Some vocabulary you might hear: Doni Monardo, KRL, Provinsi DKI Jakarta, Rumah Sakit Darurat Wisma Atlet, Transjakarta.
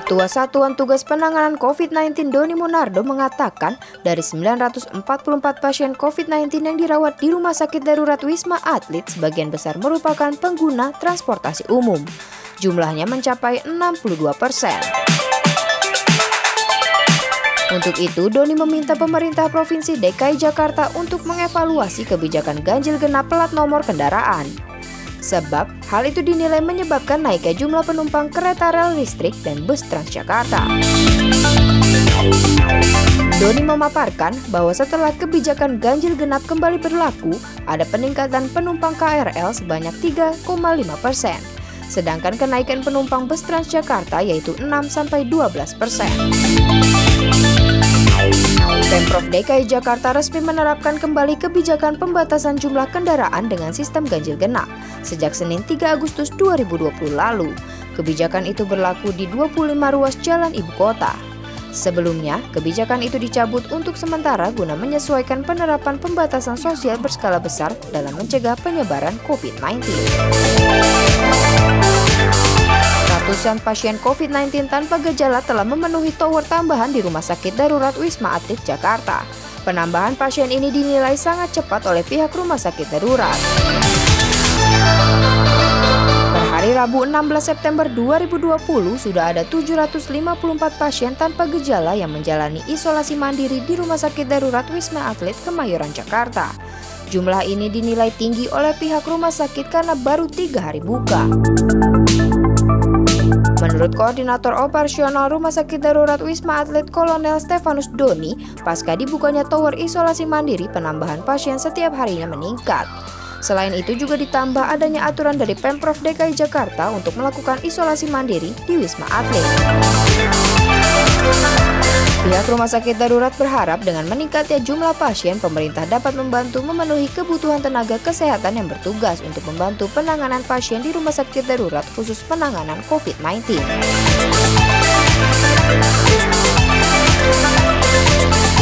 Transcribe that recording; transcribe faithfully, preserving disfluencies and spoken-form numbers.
Ketua Satuan Tugas Penanganan COVID sembilan belas Doni Monardo mengatakan dari sembilan ratus empat puluh empat pasien COVID sembilan belas yang dirawat di Rumah Sakit Darurat Wisma Atlet, sebagian besar merupakan pengguna transportasi umum. Jumlahnya mencapai enam puluh dua persen. Untuk itu, Doni meminta pemerintah Provinsi D K I Jakarta untuk mengevaluasi kebijakan ganjil genap plat nomor kendaraan. Sebab, hal itu dinilai menyebabkan naiknya jumlah penumpang kereta rel listrik dan bus Transjakarta. Doni memaparkan bahwa setelah kebijakan ganjil genap kembali berlaku, ada peningkatan penumpang K R L sebanyak tiga koma lima persen, sedangkan kenaikan penumpang bus Transjakarta yaitu enam sampai dua belas persen. Pemprov D K I Jakarta resmi menerapkan kembali kebijakan pembatasan jumlah kendaraan dengan sistem ganjil genap sejak Senin tiga Agustus dua ribu dua puluh lalu. Kebijakan itu berlaku di dua puluh lima ruas jalan ibu kota. Sebelumnya, kebijakan itu dicabut untuk sementara guna menyesuaikan penerapan pembatasan sosial berskala besar dalam mencegah penyebaran COVID sembilan belas. Ratusan pasien COVID sembilan belas tanpa gejala telah memenuhi tower tambahan di Rumah Sakit Darurat Wisma Atlet, Jakarta. Penambahan pasien ini dinilai sangat cepat oleh pihak Rumah Sakit Darurat. Per hari Rabu enam belas September dua ribu dua puluh, sudah ada tujuh ratus lima puluh empat pasien tanpa gejala yang menjalani isolasi mandiri di Rumah Sakit Darurat Wisma Atlet, Kemayoran, Jakarta. Jumlah ini dinilai tinggi oleh pihak rumah sakit karena baru tiga hari buka. Menurut Koordinator Operasional Rumah Sakit Darurat Wisma Atlet Kolonel Stefanus Doni, pasca dibukanya tower isolasi mandiri, penambahan pasien setiap harinya meningkat. Selain itu juga ditambah adanya aturan dari Pemprov D K I Jakarta untuk melakukan isolasi mandiri di Wisma Atlet. Pihak Rumah Sakit Darurat berharap dengan meningkatnya jumlah pasien, pemerintah dapat membantu memenuhi kebutuhan tenaga kesehatan yang bertugas untuk membantu penanganan pasien di Rumah Sakit Darurat khusus penanganan COVID sembilan belas.